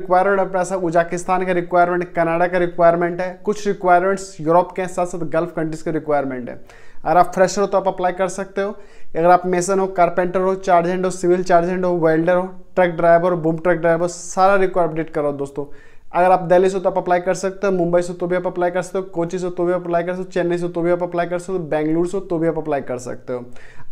Requirement अपना सा Uzbekistan का रिक्वायरमेंट, कनाडा का रिक्वायरमेंट है, कुछ रिक्वायरमेंट्स यूरोप के साथ साथ गल्फ कंट्रीज के रिक्वायरमेंट है। अगर आप फ्रेशर हो तो आप अप्लाई कर सकते हो। अगर आप मेसन हो, कारपेंटर हो, चार्ज हैंड हो, सिविल चार्ज हैंड हो, वेल्डर हो, truck driver, boom truck driver, सारा रिक्वायर अपडेट करो दोस्तों। अगर आप दिल्ली से हो तो आप अप्लाई कर सकते हो, मुंबई से तो भी आप अप्लाई कर सकते हो, कोची से तो भी आप अप्लाई कर सकते हो, चेन्नई से तो भी आप अप्लाई कर सकते हो, बेंगलुरु से तो भी आप अप्लाई कर सकते हो।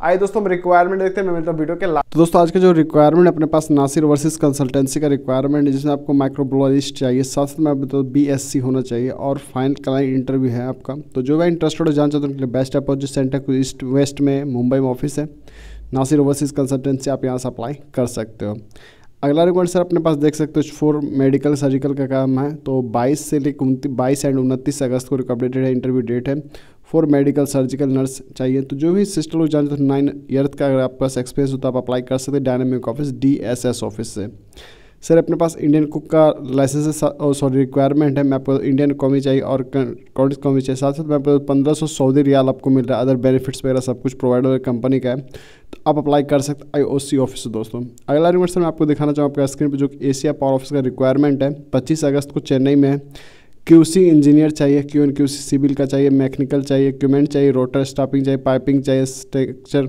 आइए दोस्तों हम रिक्वायरमेंट देखते हैं। मैं मिलता हूँ वीडियो के लास्ट। तो दोस्तों आज का जो रिक्वायरमेंट अपने पास नासिर ओवरसीज कंसल्टेंसी का रिक्वायरमेंट है, जिसमें आपको माइक्रोबायोलॉजिस्ट चाहिए, साथ साथ में आपको BSc होना चाहिए और फाइन क्लाइंट इंटरव्यू है आपका। तो जो भी इंटरेस्टेड हो, जान चाहते हैं उनके लिए best opportunity centre east west में मुंबई में ऑफिस है नासिर ओवरसीज कंसल्टेंसी, आप यहाँ से अप्लाई कर सकते हो। अगला रिक्वायरमेंट सर अपने पास देख सकते हो, 4 मेडिकल सर्जिकल का काम है। तो 22 एंड 29 अगस्त को रिकॉर्डेटेड है, इंटरव्यू डेट है। 4 मेडिकल सर्जिकल नर्स चाहिए। तो जो भी सिस्टर लोग जानते हो 9 ईयर का अगर आपके पास एक्सपीरियंस हो तो आप अप्लाई कर सकते हैं डायनामिक ऑफिस DSS ऑफिस से। सर अपने पास इंडियन कुक का लाइसेंस रिक्वायरमेंट है। मैं आपको इंडियन कॉमी चाहिए और कॉन्ट्रीज कॉमी चाहिए, साथ साथ में आपको 1500 सऊदी रियाल आपको मिल रहा है। अदर बेनिफिट्स वगैरह सब कुछ प्रोवाइडर कंपनी का है, तो आप अप्लाई कर सकते हैं IOC ऑफिस दोस्तों। अगला रिक्वायरमेंट सर मैं आपको दिखाना चाहूँ आपका स्क्रीन पर, जो एशिया पावर ऑफिस का रिक्वायरमेंट है। 25 अगस्त को चेन्नई में QC इंजीनियर चाहिए, QN QC सिविल का चाहिए, मैकेनिकल चाहिए, इक्विपमेंट चाहिए, रोटर स्टाफिंग चाहिए, पाइपिंग चाहिए, स्ट्रक्चर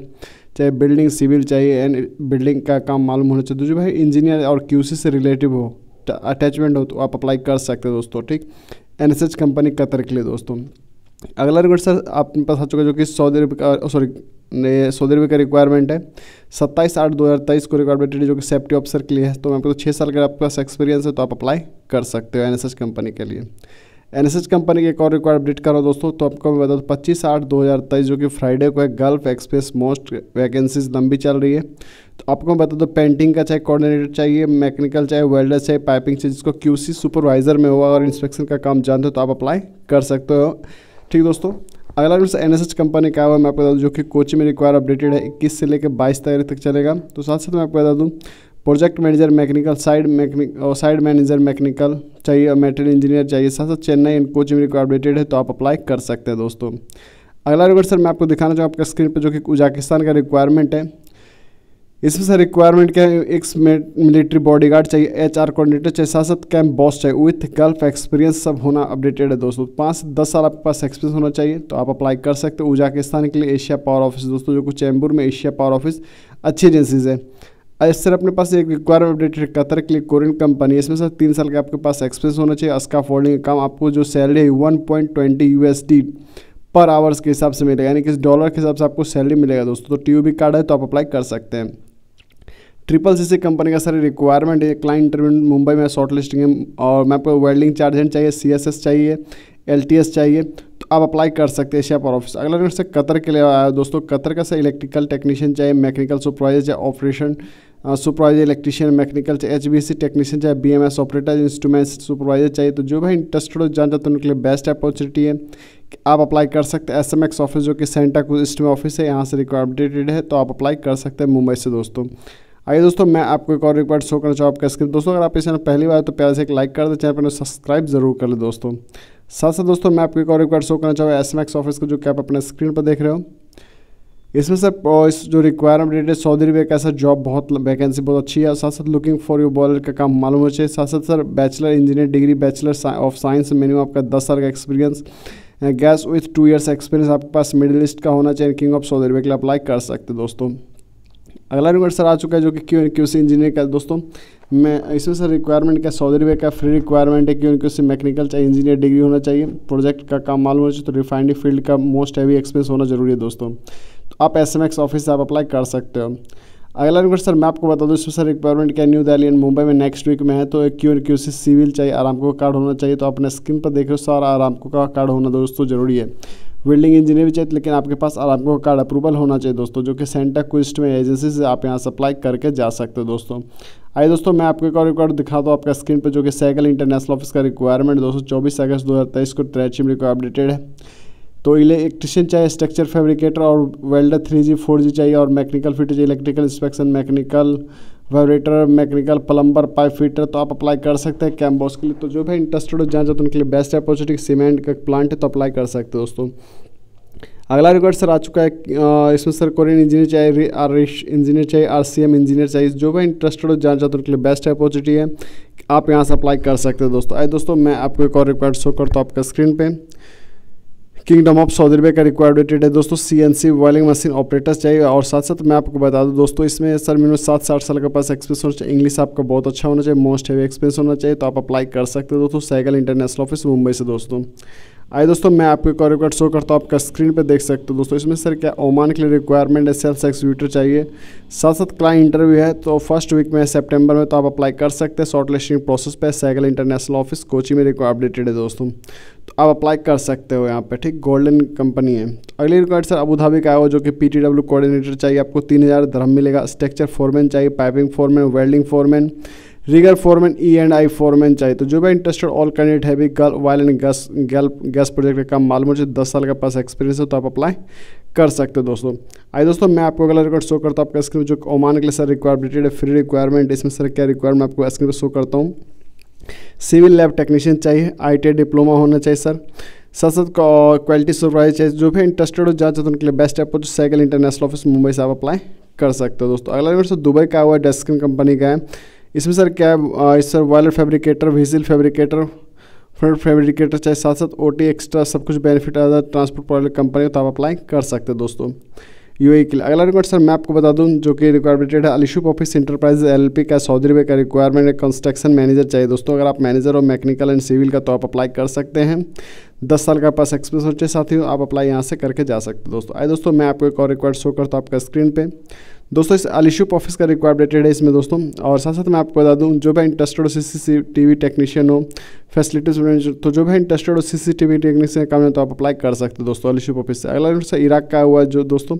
चाहिए, बिल्डिंग सिविल चाहिए एंड बिल्डिंग का काम मालूम होना चाहिए। तो जो भाई इंजीनियर और QC से रिलेटिव हो, अटैचमेंट हो, तो आप अप्लाई कर सकते हो दोस्तों। ठीक, NSH कंपनी कतर के लिए दोस्तों। अगला रिक्वायरमेंट सर आपके पास आ चुका जो कि सऊदी अरब का रिक्वायरमेंट है। 27/8/2023 को रिक्वायरमेंट जो कि सेफ्टी ऑफिसर के लिए है। तो मैं आपको 6 साल अगर आपके पास एक्सपीरियंस है तो आप अप्लाई कर सकते हो NSH कंपनी के लिए। NSH कंपनी के एक और रिक्वायर अपडेट करो दोस्तों। तो आपको मैं बता दूँ 25/8/2023 जो कि फ्राइडे को है, गल्फ एक्सप्रेस मोस्ट वैकेंसीज लंबी चल रही है। तो आपको मैं बता दूँ पेंटिंग का चाहे कोऑर्डिनेटर चाहिए, मैकेनिकल चाहे, वेल्डर चाहिए, पाइपिंग चाहिए, जिसको QC सुपरवाइजर में हुआ और इंस्पेक्शन का काम जानते हो तो आप अप्लाई कर सकते हो। ठीक दोस्तों, अगला रूल NSH कंपनी का हुआ मैं आपको बता दूँ जो कि कोची में रिक्वायर अपडेटेड है, 21 से लेकर 22 तारीख तक चलेगा। तो साथ साथ मैं आपको बता दूँ project manager mechanical, side manager mechanical चाहिए और मटेरियल इंजीनियर चाहिए, साथ साथ चेन्नई एंड कोची में रिक्वायर अपडेटेड है, तो आप अप्लाई कर सकते हैं दोस्तों। अगला रिक्वायर सर मैं आपको दिखाना चाहूँ आपका स्क्रीन पर जो कि उज़्बेकिस्तान का रिक्वायरमेंट है। इसमें सर रिक्वायरमेंट क्या है, एक्स मिलिट्री बॉडीगार्ड चाहिए, HR कोऑर्डिनेटर चाहिए, साथ साथ कैंप बॉस चाहिए, विथ गल्फ एक्सपीरियंस सब होना अपडेटेड है दोस्तों। 5 से 10 साल आपके पास एक्सपीरियंस होना चाहिए तो आप अप्लाई कर सकते हो उज़्बेकिस्तान के लिए एशिया पावर ऑफिस दोस्तों, जो कुछ चेंबूर में एशिया पावर ऑफिस अच्छी एजेंसीज है। सर अपने पास एक रिक्वायरमेंट अपडेटेड कतर के लिए कोरियन कंपनी। इसमें सर 3 साल के आपके पास एक्सपीरियंस होना चाहिए, अस्का फोल्डिंग का काम। आपको जो सैलरी है $1.20 पर आवर्स के हिसाब से मिलेगा, यानी कि डॉलर के हिसाब से आपको सैलरी मिलेगा दोस्तों। तो TUB कार्ड है तो आप अप्लाई कर सकते हैं। CCC कंपनी का सर रिक्वायरमेंट है, क्लाइंट इंटरव्यू मुंबई में शॉर्ट लिस्टिंग है और मैं आपको वेल्डिंग चार्ज हैंड चाहिए, CSS चाहिए, LTS चाहिए, तो आप अप्लाई कर सकते हैं एशिया पावर ऑफिस। अगला रिक्वायरमेंट सर कतर के लिए आया दोस्तों। कतर का सर इलेक्ट्रिकल टेक्नीशियन चाहिए, मैकेनिकल सुपरवाइजर चाहिए, ऑपरेशन सुपरवाइजर इलेक्ट्रीशियन मैकेनिकल चाहिए, HVAC टेक्नीशियन चाहिए, BMS ऑपरेटर, इंस्ट्रूमेंट सुपरवाइजर चाहिए। तो जो भाई इंटरेस्टेड हो, जान जाते हैं उनके लिए बेस्ट अपॉर्चुनिटी है, आप अप्लाई कर सकते हैं। SMX ऑफिस जो कि सेंटा क्रूज ईस्ट में ऑफिस है, यहाँ से रिक्वायर अपडेटेड है तो आप अप्लाई कर सकते हैं मुंबई से दोस्तों। आइए दोस्तों मैं आपको एक और रिक्वायर शो करना चाहूँ आपका स्क्रीन दोस्तों। अगर आप इस चैनल पहली बार तो प्यार से एक लाइक कर दें, चैनल पर सब्सक्राइब जरूर कर लें दोस्तों। साथ साथ दोस्तों मैं आपको एक और रिक्वायर शो करना चाहूँगा SMX ऑफिस को, जो कि आप अपने स्क्रीन पर देख रहे हो। इसमें सर इस जो रिक्वायरमेंट रिलेटेड सऊदी अरब का सर जॉब बहुत वैकेंसी बहुत अच्छी है, साथ साथ लुकिंग फॉर यू बॉलर का काम मालूम हो चाहिए, साथ साथ sir bachelor engineer degree, bachelor of science, minimum आपका 10 साल का experience, gas with 2 years experience आपके पास मिडिल ईस्ट का होना चाहिए। किंग ऑफ सऊदी अरब के लिए अप्लाई कर सकते दोस्तों। अगला रिक्वायर सर आ चुका है जो कि QC इंजीनियर का दोस्तों। मैं इसमें सर रिक्वायरमेंट का सऊदी अरब का फ्री रिक्वायरमेंट है, QC मैकेनिकल चाहिए, इंजीनियर डिग्री होना चाहिए, प्रोजेक्ट का काम मालूम होना चाहिए, तो रिफाइनरी फील्ड का मोस्ट हैवी एक्सपीरियंस होना जरूरी है दोस्तों। तो आप SMX ऑफिस से आप अप्लाई कर सकते हो। अगला रिक्वायर सर मैं आपको बता दूँ इसमें सर रिक्वायरमेंट क्या न्यू दिल्ली एंड मुंबई में नेक्स्ट वीक में है। तो QC सिविल चाहिए, आरामको कार्ड होना चाहिए, तो अपने स्क्रीन पर देख रहे हो सर आरामको का कार्ड होना दोस्तों जरूरी है। बिल्डिंग इंजीनियर भी चाहिए, लेकिन आपके पास आरामको कार्ड अप्रूवल होना चाहिए दोस्तों, जो कि सेंटा क्विस्ट में एजेंसी से आप यहाँ से अप्लाई करके जा सकते हो दोस्तों। आइए दोस्तों मैं आपको एक और रिक्वायर दिखा दूँ आपका स्क्रीन पर जो कि साइकिल इंटरनेशनल ऑफिस का रिक्वायरमेंट दोस्तों। 24 अगस्त 2023 को ट्रैचिम रिक्वायर अपडेटेड है। तो इलेक्ट्रीशियन चाहिए, स्ट्रक्चर फैब्रिकेटर और वेल्डर 3G 4G चाहिए और मैकेनिकल फिटर चाहिए, electrical inspection, mechanical vibrator, mechanical plumber, pipe fitter, तो आप अप्लाई कर सकते हैं कैम्बोस के लिए। तो जो भी इंटरेस्टेड हो, जान जाते हैं उनके लिए बेस्ट अपॉर्चुनिटी। सीमेंट का प्लांट है तो अप्लाई कर सकते हो दोस्तों। अगला रिक्वायर सर आ चुका है, इसमें सर कोरियन इंजीनियर चाहिए, RS इंजीनियर चाहिए, RCM इंजीनियर चाहिए, जो भी इंटरेस्टेड हो, जान जाते उनके लिए बेस्ट अपॉर्चुनिटी है। आप यहाँ से अप्लाई कर सकते हैं दोस्तों। आइए दोस्तों मैं आपको एक और रिक्वायर्ड शो करता हूँ आपका स्क्रीन पे। किंगडम ऑफ सऊदी अरब का रिक्वायर्ड है दोस्तों, सीएनसी वॉलिंग मशीन ऑपरेटर्स चाहिए। और साथ साथ मैं आपको बता दूं दोस्तों, इसमें सर मिनिमम 7 से 8 साल का पास एक्सपीरियंस होना चाहिए, इंग्लिश आपका बहुत अच्छा होना चाहिए, मोस्ट हैवी एक्सपीरियंस होना चाहिए। तो आप अप्लाई कर सकते हो दोस्तों, साइकिल इंटरनेशनल ऑफिस मुंबई से दोस्तों। आइए दोस्तों मैं आपको एक और रिक्वायर्ड शो करता हूँ आपका स्क्रीन पे, देख सकते हो दोस्तों। इसमें सर क्या ओमान के लिए रिक्वायरमेंट है, सेल्स एक्सिक्यूटर चाहिए, साथ साथ क्लाइंट इंटरव्यू है तो फर्स्ट वीक में सितंबर में, तो आप अप्लाई कर सकते हैं। शॉर्ट लिस्टिंग प्रोसेस पे सैगल इंटरनेशनल ऑफिस कोची में रिक्वायर अपडेटेड है दोस्तों, तो आप अप्लाई कर सकते हो यहाँ पर। ठीक, गोल्डन कंपनी है। अगली रिक्वायर्ड सर अबूधाबी का है, जो कि PTW कोऑर्डिनेटर चाहिए, आपको 3000 दरहम मिलेगा। स्ट्रक्चर फोरमैन चाहिए, piping foreman, welding foreman, rigger foreman, E&I foreman चाहिए। तो जो भी इंटरेस्टेड ऑल कैंडिडेट है भी वायल एंड गैस प्रोजेक्ट का काम मालूम है, 10 साल का पास एक्सपीरियंस है, तो आप अप्लाई कर सकते हो दोस्तों। आइए दोस्तों मैं आपको अगला रिकॉर्ड शो करता हूँ आपका स्क्रीन, जो ओमान के लिए सर रिक्वायरबिलिटेड है, फ्री रिक्वायरमेंट। इसमें सर क्या रिक्वायरमेंट आपको स्क्रीन पर शो करता हूँ, सिविल लैब टेक्नीशियन चाहिए, ITI डिप्लोमा होना चाहिए सर, साथ साथ क्वालिटी सुपरवाइजर चाहिए। जो भी इंटरेस्टेड हो जाए तो उनके लिए बेस्ट ऐप हो, साइकिल इंटरनेशनल ऑफिस मुंबई से आप अप्लाई कर सकते हो दोस्तों। अगला रिकॉर्ड सर दुबई का हुआ है, डेस्किन कंपनी का है। इसमें सर क्या है, इस sir wire fabricator, vessel fabricator, front fabricator चाहिए, साथ साथ OT एक्स्ट्रा सब कुछ बेनिफिट आता है, ट्रांसपोर्ट प्रोडक्ट कंपनी, तो आप अप्लाई कर सकते हो दोस्तों UAE के लिए। अगला रिक्वायरमेंट सर मैं आपको बता दूं जो कि रिक्वायरमेंट है, अलिशा ऑफिस एंटरप्राइज LLP का सऊदी अरब का रिक्वायरमेंट है, कंस्ट्रक्शन मैनेजर चाहिए दोस्तों। अगर आप मैनेजर हो मैकेनिकल एंड सिविल का तो आप अप्लाई कर सकते हैं, 10 साल का पास एक्सपीरियंस हो चाहिए, साथ ही आप अप्लाई यहाँ से करके जा सकते हो दोस्तों। आइए दोस्तों मैं आपको एक और रिक्वायर्ड शो करता हूँ आपका स्क्रीन पे दोस्तों, इस अलिशा ऑफिस का रिक्वायरमेंट है इसमें दोस्तों। और साथ साथ मैं आपको बता दूं जो भी इंटरेस्टेड हो CCTV टेक्नीशियन हो, फैसिलिटीज मैनेजर, तो जो भी इंटरेस्टेड हो CCTV टेक्नीशियन काम है तो आप अप्लाई कर सकते हो दोस्तों अलिशा ऑफिस से। अगला सर इराक का हुआ जो दोस्तों,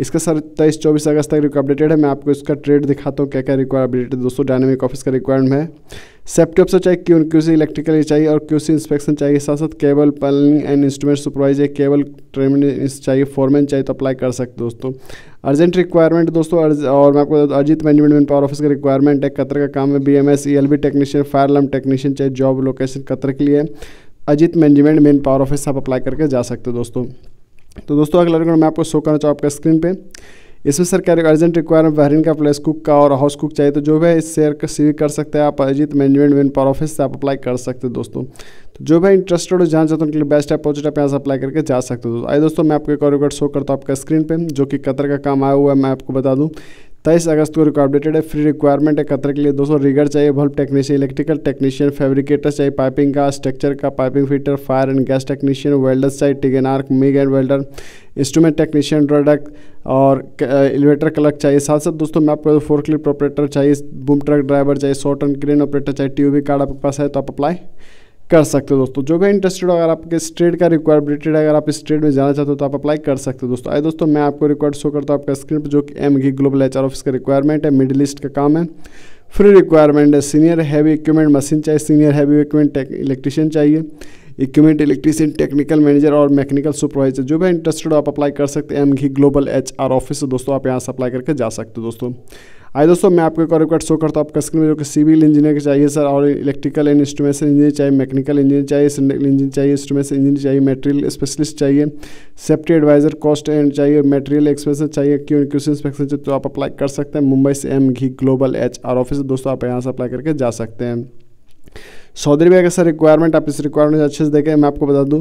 इसका सर 23-24 अगस्त तक रिक्वायरमेंट है। मैं आपको इसका ट्रेड दिखाता हूँ क्या क्या रिक्वायरमेंट है दोस्तों। डायनेमिक ऑफिस का रिक्वायरमेंट है, सेफ्टी ऑफिसर चाहिए, QC इलेक्ट्रिकल चाहिए और QC इंस्पेक्शन चाहिए, साथ साथ cable planning and instrument supervisor, cable ट्रेमिन चाहिए, फोरमैन चाहिए, तो अप्लाई कर सकते हो दोस्तों। अर्जेंट रिक्वायरमेंट दोस्तों, और मैं आपको Arjit management man power office का रिक्वायरमेंट है, कतर का काम है, BMS ELB technician, fire alarm technician चाहिए, जॉब लोकेशन कतर के लिए, Arjit management man power office आप अप्लाई करके जा सकते हो दोस्तों। तो दोस्तों अगला रिकॉर्ड मैं आपको शो करना चाहूँ आपका स्क्रीन पर। इसमें सर क्या अर्जेंट रिक्वायरमेंट बहरीन का प्लेस कुक का और हाउस कुक चाहिए, तो जो भी है इस शेयर का सीवी कर सकते हैं, आप Ajit management win power office से आप अप्लाई कर सकते हैं दोस्तों। तो जो भी इंटरेस्टेड हो जाना चाहते हैं उनके लिए बेस्ट अपॉर्चुनिटी आप यहाँ से अप्लाई करके जा सकते हो दोस्तों। आइए दोस्तों मैं आपको एक और रिकॉर्ड शो करता हूँ आपका स्क्रीन पर, जो कि कतर का काम आया हुआ है। मैं आपको बता दूँ 23 अगस्त को रिक्वायरमेंट है, फ्री रिक्वायरमेंट है कतर के लिए दोस्तों। रिगर चाहिए, bulb technician, electrical technician, fabricator चाहिए, पाइपिंग का, स्ट्रक्चर का, piping fitter, fire and gas technician, welders चाहिए, TIG and arc, MIG and welder, instrument technician, product और एलिवेटर क्लर्क चाहिए। साथ साथ दोस्तों मैं आपको फोर्कलिफ्ट ऑपरेटर चाहिए, बूम ट्रक ड्राइवर चाहिए, शॉर्ट एंड क्रेन ऑपरेटर चाहिए, TOB कार्ड आपके पास है तो आप अप्लाई कर सकते हो दोस्तों। जो भी इंटरेस्टेड हो, अगर आपके स्ट्रेट का रिक्वायरमेंट है, अगर आप इस स्ट्रेट में जाना चाहते हो तो आप अप्लाई कर सकते हो दोस्तों। आइए दोस्तों मैं आपको रिक्वायर्ड शो करता हूँ आपका स्क्रीन पर, जो कि MG Global HR ऑफिस का रिक्वायरमेंट है, मिडिल ईस्ट का काम है, फ्री रिक्वायरमेंट है, सीनियर हैवी इक्विपमेंट मशीन चाहिए, सीनियर हैवी इक्विपमेंट इलेक्ट्रीशियन चाहिए, इक्विपमेंट इलेक्ट्रीशियन टेक्निकल मैनेजर और मैकेनिकल सुपरवाइजर। जो भी इंटरेस्टेड हो आप अप्लाई कर सकते हैं, MG Global HR ऑफिस दोस्तों, आप यहाँ से अप्लाई करके जा सकते हो दोस्तों। आइए दोस्तों मैं आपको एक और रिक्वायर्ड शो करता हूँ आपका स्क्रीन में, जो कि सिविल इंजीनियर चाहिए सर, और इलेक्ट्रिकल एंड इंस्ट्रूमेंटेशन इंजीनियर चाहिए, मैकेनिकल इंजीनियर चाहिए, सिंटेक्ल इंजीनियर चाहिए, इंस्ट्रूमेंटेशन इंजीनियर चाहिए, मटेरियल स्पेशलिस्ट चाहिए, सेफ्टी एडवाइजर, कॉस्ट एंड चाहिए, मटेरियल एक्सपेंशन चाहिए, QC इंस्पेक्शन चाहिए, तो आप अप्लाई कर सकते हैं मुंबई से MG Global HR ऑफिस दोस्तों, आप यहाँ से अप्लाई करके जा सकते हैं। सऊदी अरब का सर रिक्वायरमेंट, आप इस रिक्वायरमेंट अच्छे से देखें। मैं आपको बता दूँ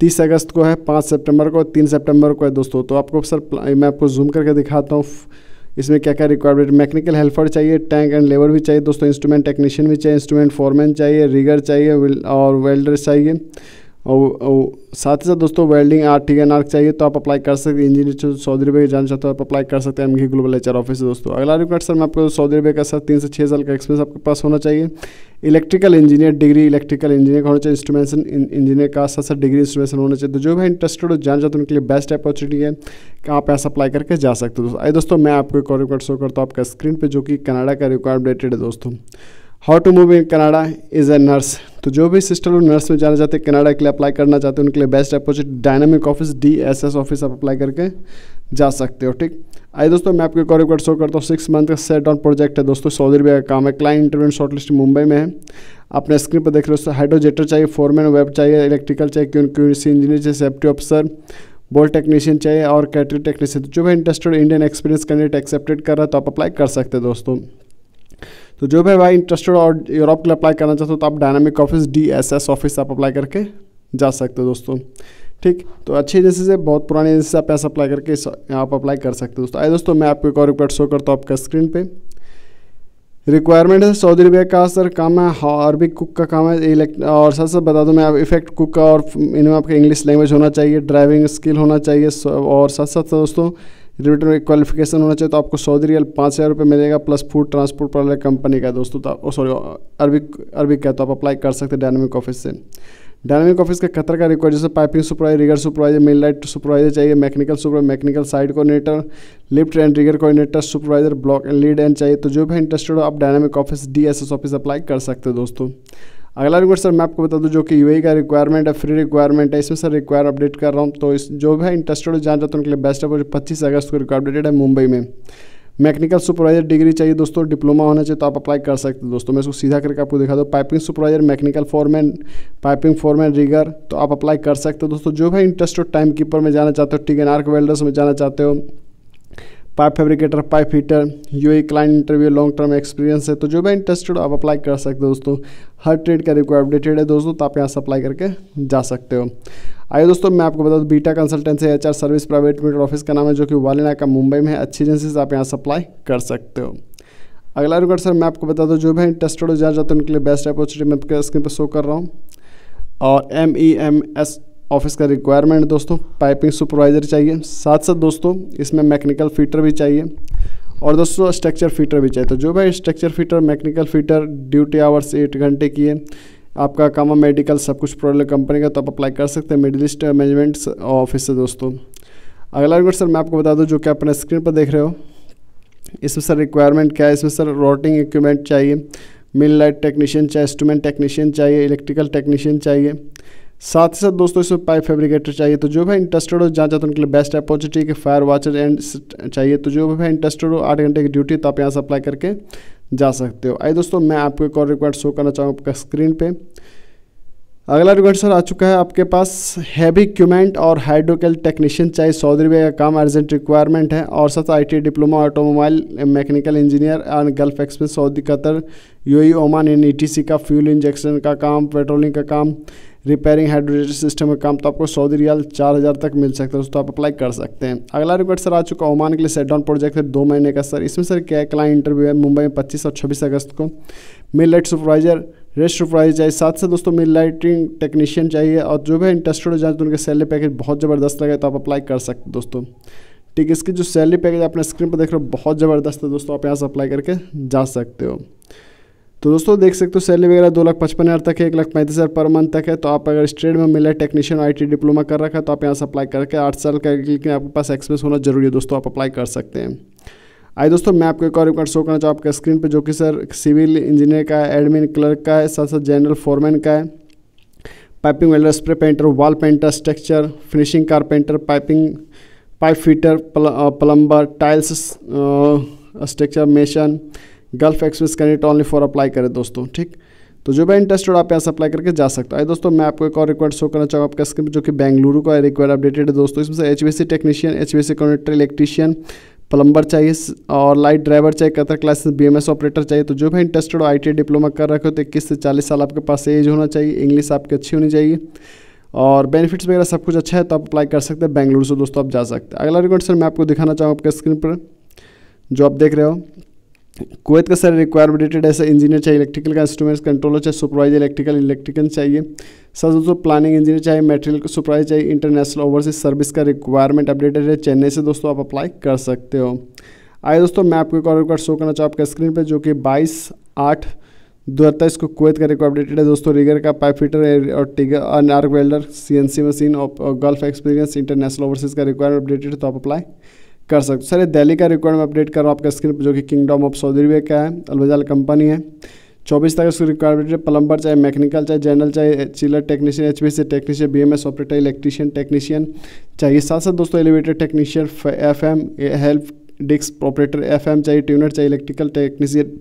30 अगस्त को है, 5 सितंबर को, 3 सितंबर को है दोस्तों। तो आपको सर मैं आपको जूम करके दिखाता हूँ इसमें क्या क्या रिक्वायरमेंट। मैकेनिकल हेल्पर चाहिए, टैंक एंड लेबर भी चाहिए दोस्तों, इंस्ट्रूमेंट टेक्नीशियन भी चाहिए, इंस्ट्रूमेंट फोरमैन चाहिए, रिगर चाहिए और वेल्डर चाहिए, और साथ ही साथ दोस्तों वेल्डिंग TNR चाहिए, तो आप अप्लाई कर सकते हैं। इंजीनियर सऊदी अरब के जाना चाहते हो आप अप्लाई कर सकते हैं MG Global HR ऑफिस दोस्तों। अगला रिक्वायरमेंट सर मैं आपको सऊदी अरब का सर 3 से 6 साल का एक्सपीरियंस आपके पास होना चाहिए, electrical engineer, degree electrical engineer होना चाहिए, इंस्ट्रूमेंटेशन इंजीनियर का साथ साथ डिग्री इंस्ट्रूमेंटेशन होना चाहिए। तो जो भी इंटरेस्टेड हो जान जाते हैं उनके लिए बेस्ट अपॉर्चुनिटी है कि आप ऐसा अप्लाई करके जा सकते हो दोस्तों। आइए दोस्तों मैं आपको एक और रिक्वायर्ड शो करता हूँ आपका स्क्रीन पर, जो कि कनाडा का रिक्वायरमेंट है दोस्तों। How to move in Canada is a nurse, तो जो भी सिस्टर और नर्स में जाना चाहते हैं, कनाडा के लिए अप्लाई करना चाहते हैं, उनके लिए best opportunity dynamic office DSS office आप अप्लाई करके जा सकते हो। ठीक, आइए दोस्तों मैं आपको एक और रिक्वायर्ड शो करता हूँ। 6 मंथ का सेट डाउन प्रोजेक्ट है दोस्तों, सऊदी अरब का काम है, client interview short list Mumbai में है। अपने स्क्रीन पर देख रहे हो, हाइड्रोजेटर चाहिए, फोरमैन वेब चाहिए, इलेक्ट्रिकल चाहिए, QC इंजीनियर चाहिए, सेफ्टी ऑफिसर, बोल्ट टेक्नीशियन चाहिए और कैटरिंग टेक्नीशियन। जो भी interested Indian experience candidate accepted कर रहा है तो आप अप्लाई कर सकते हैं दोस्तों। तो जो भी भाई इंटरेस्टेड और यूरोप के लिए अप्लाई करना चाहते हो तो आप डायनामिक ऑफिस DSS ऑफिस आप अप्लाई करके जा सकते हो दोस्तों। ठीक, तो अच्छी एजेंसी से, बहुत पुरानी एजेंसी से आप ऐसा अप्लाई करके आप अप्लाई कर सकते हो दोस्तों। आइए दोस्तों मैं आपको एक और रिक्वेस्ट शो करता हूँ आपका स्क्रीन पे। रिक्वायरमेंट है सऊदी अरबिया का सर, काम है अरबिक कुक का काम है और साथ साथ बता दूं मैं आप इफेक्ट कुक का, और इनमें आपका इंग्लिश लैंग्वेज होना चाहिए, ड्राइविंग स्किल होना चाहिए और साथ साथ दोस्तों रिलेटेड में क्वालिफिकेशन होना चाहिए। तो आपको सऊदी रियल 5,000 रुपये मिलेगा प्लस फूड ट्रांसपोर्ट पर कंपनी का दोस्तों। तो सॉरी अरबिक का तो आप अप्लाई कर सकते हैं डायनामिक ऑफिस से। डायनामिक ऑफिस का कतर का रिक्वायर जैसे piping supervisor, rigger supervisor, main light supervisor चाहिए, mechanical supervisor, mechanical side coordinator, lift and rigger coordinator, supervisor, block and lead and चाहिए। तो जो भी इंटरेस्टेड हो आप dynamic office DSS office apply कर सकते हो दोस्तों। अगला रिक्वायर सर मैं आपको बता दूं जो कि UAE का रिक्वायरमेंट है, फ्री रिक्वायरमेंट है, इसमें सर रिक्वायर अपडेट कर रहा हूँ। तो इस जो भी इंटरेस्टेड हो जाना चाहते हैं उनके लिए बेस्ट है, वो 25 अगस्त को रिक्वायर अपडेटेड है मुंबई में। मैकेनिकल सुपरवाइजर डिग्री चाहिए दोस्तों, डिप्लोमा होना चाहिए, तो आप अप्लाई कर सकते हो दोस्तों। मैं इसको सीधा करके आपको दिखा दूँ, piping supervisor, mechanical foreman, piping foreman, rigger, तो आप अप्लाई कर सकते हो दोस्तों। जो भी इंटरेस्ट हो टाइम कीपर में जाना चाहते हो, टिग एंड आर्क वेल्डर्स में जाना चाहते हो, pipe fabricator, pipe heater, UAE client interview, long term experience है, तो जो भी इंटरेस्टेड हो आप अप्लाई कर सकते हो दोस्तों। हर ट्रेड का रिक्वायर अपडेटेड है दोस्तों, तो आप यहाँ से अप्लाई करके जा सकते हो। आइए दोस्तों मैं आपको बता दूँ beta consultancy HR service private limited office का नाम है जो कि वालिना का मुंबई में है। अच्छी एजेंसी से आप यहाँ से अप्लाई कर सकते हो। अगला रिक्वायर सर मैं आपको बता दूँ जो भी इंटरेस्टेड हो जाना चाहते हैं उनके लिए बेस्ट अपॉर्चुनिटी मैं आपके स्क्रीन पर शो कर रहा हूँ। और MEMS ऑफिस का रिक्वायरमेंट दोस्तों पाइपिंग सुपरवाइजर चाहिए, साथ साथ दोस्तों इसमें मैकेनिकल फिटर भी चाहिए और दोस्तों स्ट्रक्चर फिटर भी चाहिए। तो जो भाई structure fitter, mechanical fitter, duty hours 8 घंटे की है, आपका काम मेडिकल सब कुछ प्रोडक्ट कंपनी का, तो आप अप्लाई कर सकते हैं मिडिल ईस्ट मैनेजमेंट ऑफिस से दोस्तों। अगला रिक्वेस्ट सर मैं आपको बता दूं जो कि आप अपने स्क्रीन पर देख रहे हो, इसमें सर रिक्वायरमेंट क्या है, इसमें सर रोटिंग इक्विपमेंट चाहिए, मिल लाइट टेक्नीशियन चाहिए, इंस्ट्रूमेंट टेक्नीशियन चाहिए, इलेक्ट्रिकल टेक्नीशियन चाहिए, साथ ही साथ दोस्तों इसमें पाइप फैब्रिकेटर चाहिए। तो जो भाई इंटरेस्टेड हो जाना चाहते हो उनके लिए बेस्ट अपॉर्चुनिटी के फायर वाचर एंड चाहिए। तो जो भाई इंटरेस्टेड हो 8 घंटे की ड्यूटी, तो आप यहाँ से अप्लाई करके जा सकते हो। आइए दोस्तों मैं आपको एक और रिक्वायर्ड शो करना चाहूँगा आपका स्क्रीन पे। अगला रिक्वायर्ड सर आ चुका है आपके पास, हैवी इक्विपमेंट और हाइड्रोकेल टेक्नीशियन चाहिए, सऊदी अरबिया का काम, अर्जेंट रिक्वायरमेंट है। और साथ IT diploma, automobile mechanical engineer and gulf express, Saudi, Qatar, UAE, Oman and ETC का फ्यूल इंजेक्शन का काम, पेट्रोलिंग का काम, रिपेयरिंग हाइड्रोलिक सिस्टम का काम, तो आपको सऊदी रियाल 4,000 तक मिल सकता है दोस्तों, आप अप्लाई कर सकते हैं। अगला रिक्वेस्ट सर आ चुका ओमान के लिए, सेट डाउन प्रोजेक्ट है 2 महीने का सर। इसमें सर क्या क्लाइंट इंटरव्यू है मुंबई में 25 और 26 अगस्त को। Millwright supervisor, rest supervisor चाहिए, साथ से दोस्तों मिल लाइटिंग टेक्नीशियन चाहिए। और जो भी इंटरेस्टेड हो जाए तो उनके सैलरी पैकेज बहुत ज़बरदस्त लगे, तो आप अप्लाई कर सकते हो दोस्तों। ठीक है, इसकी जो सैलरी पैकेज अपने स्क्रीन पर देख रहे हो बहुत ज़बरदस्त है दोस्तों, आप यहाँ से अप्लाई करके जा सकते हो। तो दोस्तों देख सकते हो सैलरी वगैरह 2,55,000 तक है, 1,35,000 पर मंथ तक है। तो आप अगर स्ट्रेट में मिले टेक्नीशियन, IT डिप्लोमा कर रखा है, तो आप यहाँ से अप्लाई करके 8 साल का, लेकिन आपके पास एक्सपीरियंस होना जरूरी है दोस्तों, आप अप्लाई कर सकते हैं। आइए दोस्तों मैं आपको एक और रिक्वायरमेंट शो करना चाहूँ आपके स्क्रीन पर जो कि सर सिविल इंजीनियर का है, एडमिन क्लर्क का है, साथ साथ जनरल फोरमैन का है, piping welder, spray painter, wall painter, structure finishing carpenter, piping pipe fitter, plumber, tiles structure mason, gulf express candidate only for apply करें दोस्तों। ठीक, तो जो भी इंटरेस्टेड आप यहाँ से अप्लाई करके जा सकते हो। आइए दोस्तों मैं आपको एक और रिक्वायर शो करना चाहूँगा आपका स्क्रीन जो कि बेंगलुरु का रिक्वायर अपडेटेड है दोस्तों। इसमें से HVAC technician, HVAC contractor, electrician, plumber चाहिए और लाइट ड्राइवर चाहिए, कतर क्लासेस, BMS ऑपरेटर चाहिए। तो जो भी इंटरेस्टेड हो IT डिप्लोमा कर रखे हो तो 21 से 40 साल आपके पास एज होना चाहिए, इंग्लिश आपकी अच्छी होनी चाहिए और बेनिफिट्स वगैरह सब कुछ अच्छा है, तो आप अप्लाई कर सकते हैं बेंगलुरु से दोस्तों, आप जा सकते हैं। अगला रिक्वायर सर मैं आपको दिखाना चाहूँगा आपके स्क्रीन पर जो आप देख रहे हो, कुवैत का सर रिक्वायरमेंटेड ऐसे इंजीनियर चाहिए, इलेक्ट्रिकल का इंस्ट्रूमेंट्स कंट्रोलर चाहिए, सुपरवाइजर इलेक्ट्रिकल इलेक्ट्रिकल चाहिए, सर दोस्तों प्लानिंग इंजीनियर चाहिए, मटेरियल सुपरवाइजर चाहिए। इंटरनेशनल ओवरसीज सर्विस का रिक्वायरमेंट अपडेटेड है चेन्नई से दोस्तों, आप अप्लाई कर सकते हो। आइए दोस्तों मैं आपको एक और रिक्वायर शो करना चाहूँ आपका स्क्रीन पर जो कि 22/8/2023 को कुवैत का रिक्वायर अपडेटेड है दोस्तों। रिगर का पाइप फिटर और टिगर आर्क वेल्डर, CNC मशीन और गल्फ एक्सपीरियंस, इंटरनेशनल ओवरसीज का रिक्वायरमेंट अपडेटेड है, तो आप अप्लाई कर सकते हो। सर दिल्ली का रिक्वायरमेंट अपडेट कर रहा हूँ आपका स्क्रीन पर जो कि किंगडम ऑफ सऊदी अरबिया का है, अलमजाल कंपनी है। 24 तक रिक्वायरमेंट, प्लम्बर चाहे, मैकेनिकल चाहे, जनरल चाहे, chiller technician, HVAC technician, BMS operator, electrician technician चाहिए, साथ साथ दोस्तों elevator technician, FM help desk operator, FM चाहिए, ट्यूनर चाहिए, इलेक्ट्रिकल टेक्नीशियन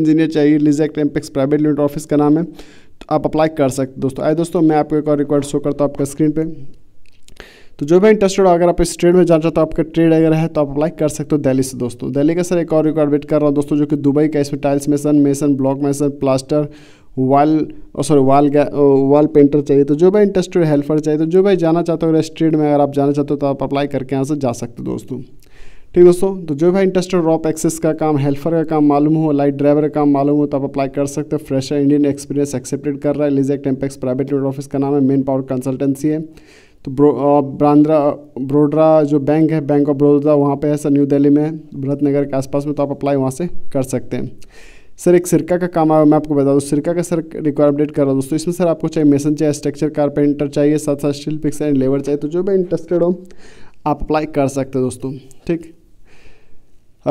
इंजीनियर चाहिए। लिजेक्ट एम्पेक्स प्राइवेट लिमिटेड ऑफिस का नाम है, तो आप अप्लाई कर सकते दोस्तों। आए दोस्तों मैं आपको एक और रिक्वायर शो करता हूँ आपका स्क्रीन पर तो जो भी इंटरेस्टेड हो, अगर आप इस ट्रेड में जाना चाहते हो, आपका ट्रेड अगर है तो आप अप्लाई कर सकते हो दिल्ली से दोस्तों। दिल्ली का सर एक और रिक्वायरमेंट कर रहा हूँ दोस्तों, जो कि दुबई का, इसमें tiles mason, block mason, plaster, wall painter चाहिए। तो जो भाई इंटरेस्टेड, हेल्पर चाहिए, तो जो भाई जाना चाहते हो, अगर इस ट्रेड में अगर आप जाना चाहते हो तो आप अप्लाई करके यहाँ से जा सकते हो दोस्तों। ठीक दोस्तों, तो जो भाई इंटरेस्टेड रॉप एक्सेस का काम, हेल्पर का काम मालूम हो, लाइट ड्राइवर का काम मालूम हो तो आप अप्लाई कर सकते हो। फ्रेशर इंडियन एक्सपीरियंस एक्सेप्टेड कर रहा है। लिजेक्ट एम्पेक्स प्राइवेट लिमिटेड ऑफिस का नाम है, मेन पावर कंसल्टेंसी है। तो ब्रोडरा जो बैंक है, बैंक ऑफ बड़ौदा वहाँ पे है सर, न्यू दिल्ली में भरत नगर के आसपास में, तो आप अप्लाई वहाँ से कर सकते हैं। सर एक सिरका का काम आया, मैं आपको बता दूँ, सिरका का सर रिक्वायरमेंट कर रहा हूँ दोस्तों। इसमें सर आपको चाहिए मेसन चाहिए, स्ट्रक्चर कारपेंटर चाहिए, साथ साथ स्टील फिक्सर एंड लेबर चाहिए। तो जो भी इंटरेस्टेड हो आप अप्लाई कर सकते हो दोस्तों। ठीक,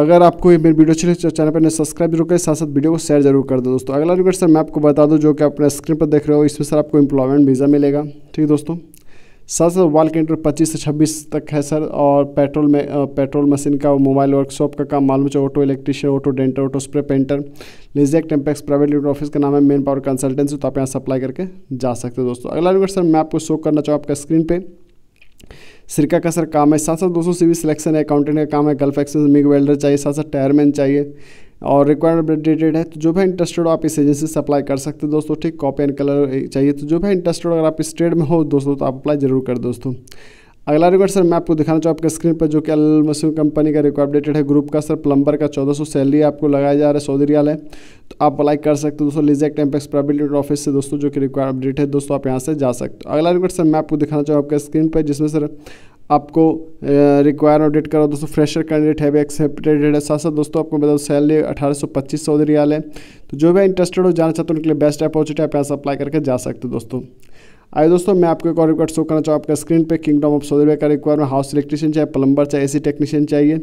अगर आपको ये मेरी वीडियो अच्छी लगे चैनल पर सब्सक्राइब जरूर करें, साथ साथ वीडियो को शेयर जरूर कर दो दोस्तों। अगला रिक्वेस्ट सर मैं आपको बता दूँ, जो कि आप अपने स्क्रीन पर देख रहे हो, इसमें सर आपको एम्प्लॉयमेंट वीज़ा मिलेगा। ठीक दोस्तों, साथ साथ वाल कैंटर 25 से 26 तक है सर, और पेट्रोल में पेट्रोल मशीन का, मोबाइल वर्कशॉप का काम मालूम चाहिए, auto electrician, auto denter, auto spray painter. लिजेक्ट एम्पेक्स प्राइवेट लिमिटेड ऑफिस का नाम है, मेन पावर कंसल्टेंसी, तो आप यहाँ से अप्लाई करके जा सकते हो दोस्तों। अगला रिक्वेस्ट सर मैं आपको शो करना चाहूँ आपका स्क्रीन पर, सिरका का सर काम है। साथ साथ दोस्तों सिविल सिलेक्शन है, अकाउंटेंट का काम है, गल्फ एक्सप्रेस मिग वेल्डर चाहिए, साथ साथ टायरमैन चाहिए, और रिक्वायरमेंट अपडेटेड है। तो जो भी इंटरेस्टेड हो आप इस एजेंसी से अप्लाई कर सकते हो दोस्तों। ठीक, कॉपी एंड कलर चाहिए। तो जो भी इंटरेस्टेड हो, अगर आप इस ट्रेड में हो दोस्तों तो आप अप्लाई जरूर कर दोस्तों। अगला रिक्वायरमेंट सर मैं आपको दिखाना चाहूँ आपके स्क्रीन पर, जो कि अल मसूर कंपनी का रिक्वायरमेंट है, ग्रुप का सर, प्लम्बर का 1400 सैलरी आपको लगाया जा रहा है, सऊदी रियाल है, तो आप अप्लाई कर सकते हो दोस्तों। लिजेक्ट एम्पेक्स प्राइवेट लिमिटेड ऑफिस से दोस्तों, जो कि रिक्वायरमेंट है दोस्तों, आप यहाँ से जा सकते हो। अगला रिक्वायरमेंट सर मैं आपको दिखाना चाहूँ आपके स्क्रीन पर, जिसमें सर आपको रिक्वायर अपडेट करो दोस्तों। फ्रेशर कैंडिडेट है भी एक्सेप्टेड है। साथ साथ दोस्तों आपको बताओ सैलरी 1825 सऊदी रियाल है। तो जो भी इंटरेस्टेड हो, जाना चाहते हो, उनके लिए बेस्ट अपॉर्चुनिटी, आप यहाँ से अप्लाई करके जा सकते हो दोस्तों। आइए दोस्तों, मैं आपको एक और रिक्वायरमेंट शो करना चाहूँ आपका स्क्रीन पे, किंगडम ऑफ सऊदी अरब का रिक्वायरमेंट, हाउस इलेक्ट्रीशियन चाहिए, प्लम्बर चाहिए, एसी टेक्नीशियन चाहिए।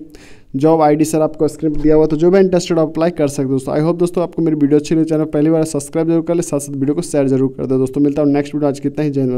जॉब आईडी सर आपको स्क्रीन पर दिया हुआ, तो जो भी इंटरेस्टेड आप अप्लाई कर सकते हो दोस्तों। आई होप दोस्तों आपको मेरी वीडियो अच्छी लगी, चैनल पहली बार सब्सक्राइब जरूर कर ले, साथ साथ वीडियो को शेयर जरूर कर दो दोस्तों। मिलता हूँ नेक्स्ट वीडियो, आज कितना ही। जय हिंद।